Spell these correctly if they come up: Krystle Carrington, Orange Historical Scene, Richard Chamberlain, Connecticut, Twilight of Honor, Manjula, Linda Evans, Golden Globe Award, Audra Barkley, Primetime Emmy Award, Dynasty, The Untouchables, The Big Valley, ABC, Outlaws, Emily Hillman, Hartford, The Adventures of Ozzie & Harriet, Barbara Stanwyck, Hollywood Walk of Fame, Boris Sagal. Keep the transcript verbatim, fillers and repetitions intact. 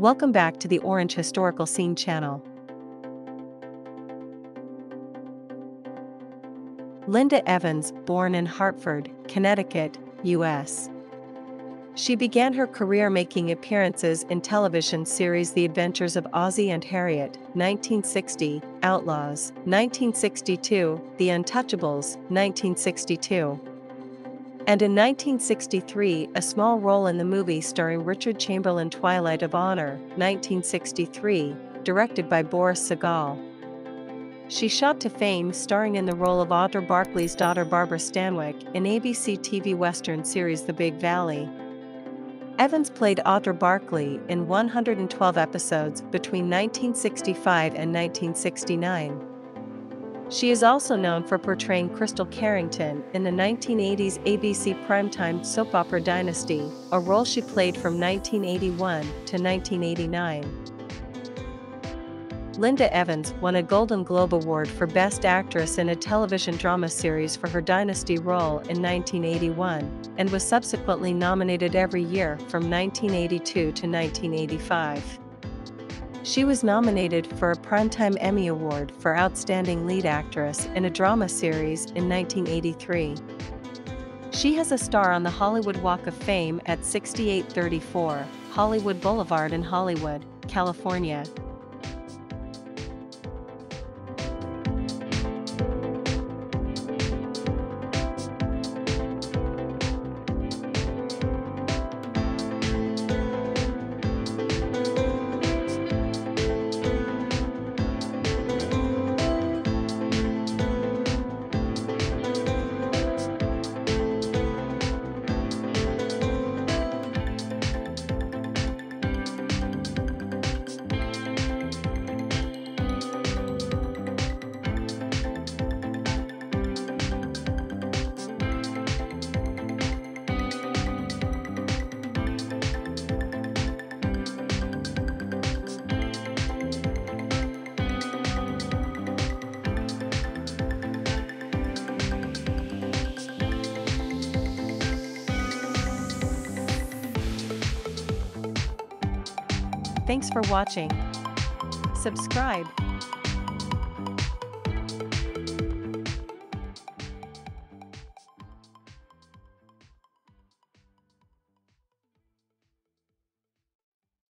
Welcome back to the Orange Historical Scene channel. Linda Evans, born in Hartford, Connecticut, U S She began her career making appearances in television series The Adventures of Ozzie and Harriet, nineteen sixty, Outlaws, nineteen sixty-two, The Untouchables, nineteen sixty-two. And in nineteen sixty-three, a small role in the movie starring Richard Chamberlain Twilight of Honor, nineteen sixty-three, directed by Boris Sagal. She shot to fame starring in the role of Audra Barkley's daughter Barbara Stanwyck in A B C T V Western series The Big Valley. Evans played Audra Barkley in one hundred twelve episodes between nineteen sixty-five and nineteen sixty-nine. She is also known for portraying Krystle Carrington in the nineteen eighties A B C primetime soap opera Dynasty, a role she played from nineteen eighty-one to nineteen eighty-nine. Linda Evans won a Golden Globe Award for Best Actress in a Television Drama Series for her Dynasty role in nineteen eighty-one, and was subsequently nominated every year from nineteen eighty-two to nineteen eighty-five. She was nominated for a Primetime Emmy Award for Outstanding Lead Actress in a Drama Series in nineteen eighty-three. She has a star on the Hollywood Walk of Fame at sixty-eight thirty-four Hollywood Boulevard in Hollywood, California. Thanks for watching. Subscribe.